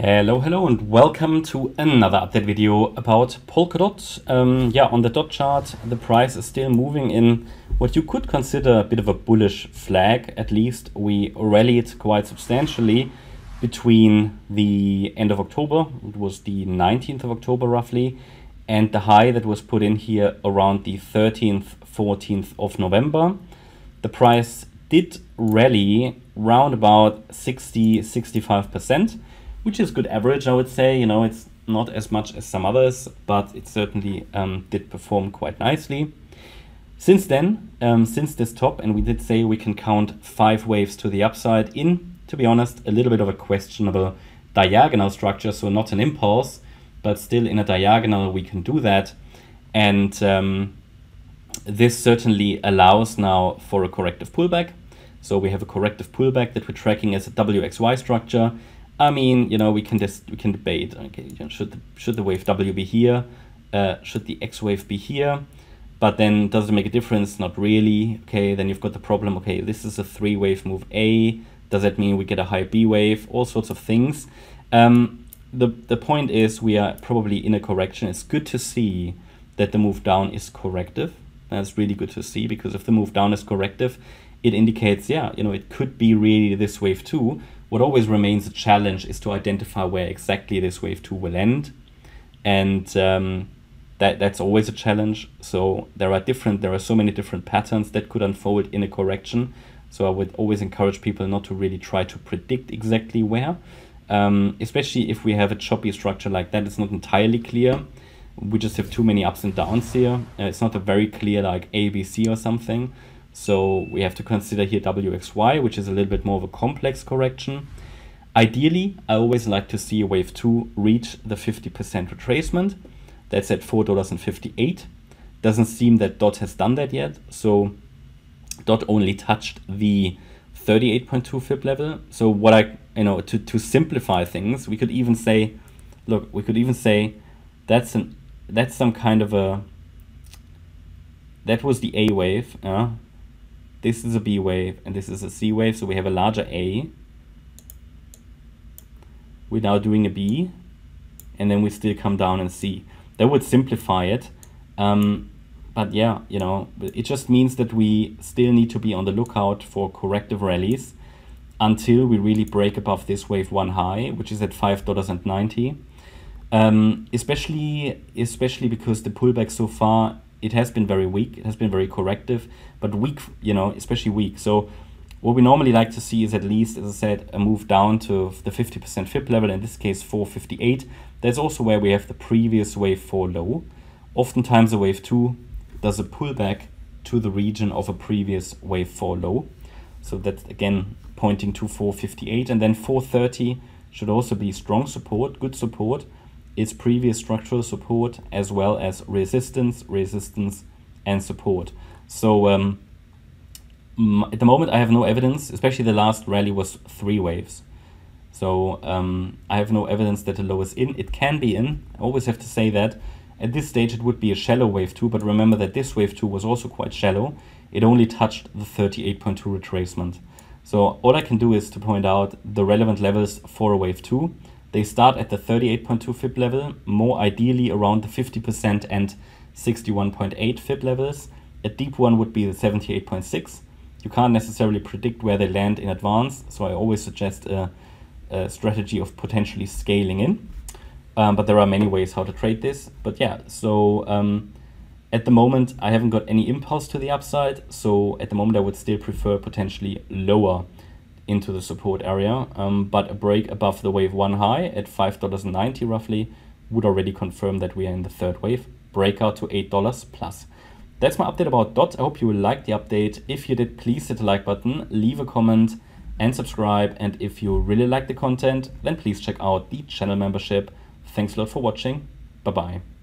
Hello and welcome to another update video about Polkadot. On the DOT chart, the price is still moving in what you could consider a bit of a bullish flag. At least we rallied quite substantially between the end of October, it was the 19th of October roughly, and the high that was put in here around the 13th, 14th of November. The price did rally round about 60, 65%. Which is good average, I would say. You know, it's not as much as some others, but it certainly did perform quite nicely. Since then, since this top, and we did say we can count 5 waves to the upside in, to be honest, a little bit of a questionable diagonal structure, so not an impulse, but still in a diagonal we can do that. And this certainly allows now for a corrective pullback. So we have a corrective pullback that we're tracking as a WXY structure. I mean, you know, we can debate. Okay, you know, should the wave W be here? Should the X wave be here? But then does it make a difference? Not really. Okay, then you've got the problem. Okay, this is a 3 wave move A. Does that mean we get a high B wave? All sorts of things. The point is we are probably in a correction. It's good to see that the move down is corrective. That's really good to see, because if the move down is corrective, it indicates, yeah, you know, it could be really this wave too. What always remains a challenge is to identify where exactly this wave 2 will end. And that's always a challenge. So there are so many different patterns that could unfold in a correction. So I would always encourage people not to really try to predict exactly where, especially if we have a choppy structure like that. It's not entirely clear. We just have too many ups and downs here. It's not a very clear like ABC or something. So we have to consider here WXY, which is a little bit more of a complex correction. Ideally, I always like to see wave 2 reach the 50% retracement. That's at $4.58. Doesn't seem that DOT has done that yet. So DOT only touched the 38.2 fib level. So what I, you know, to simplify things, we could even say, look, we could even say that's some kind of a, that was the A wave. This is a B wave and this is a C wave, so we have a larger A. We're now doing a B, and then we still come down and C. That would simplify it, but yeah, you know, it just means that we still need to be on the lookout for corrective rallies until we really break above this wave 1 high, which is at $5.90. Especially because the pullback so far, it has been very weak. It has been very corrective, but weak, you know, especially weak. So what we normally like to see is at least, as I said, a move down to the 50% fib level, in this case 458. That's also where we have the previous wave 4 low. Oftentimes a wave 2 does a pullback to the region of a previous wave 4 low. So that's again pointing to 458, and then 430 should also be strong support, good support. Its previous structural support as well as resistance and support. So at the moment I have no evidence, especially the last rally was 3 waves. So I have no evidence that the low is in. It can be in, I always have to say that. At this stage it would be a shallow wave 2, but remember that this wave 2 was also quite shallow. It only touched the 38.2 retracement. So all I can do is to point out the relevant levels for a wave 2. They start at the 38.2 fib level, more ideally around the 50% and 61.8 fib levels. A deep one would be the 78.6. You can't necessarily predict where they land in advance, so I always suggest a strategy of potentially scaling in. But there are many ways how to trade this. But yeah, so at the moment I haven't got any impulse to the upside, so at the moment I would still prefer potentially lower into the support area, but a break above the wave 1 high at $5.90 roughly would already confirm that we are in the 3rd wave, breakout to $8 plus. That's my update about DOT. I hope you will like the update. If you did, please hit the like button, leave a comment and subscribe. And if you really like the content, then please check out the channel membership. Thanks a lot for watching. Bye-bye.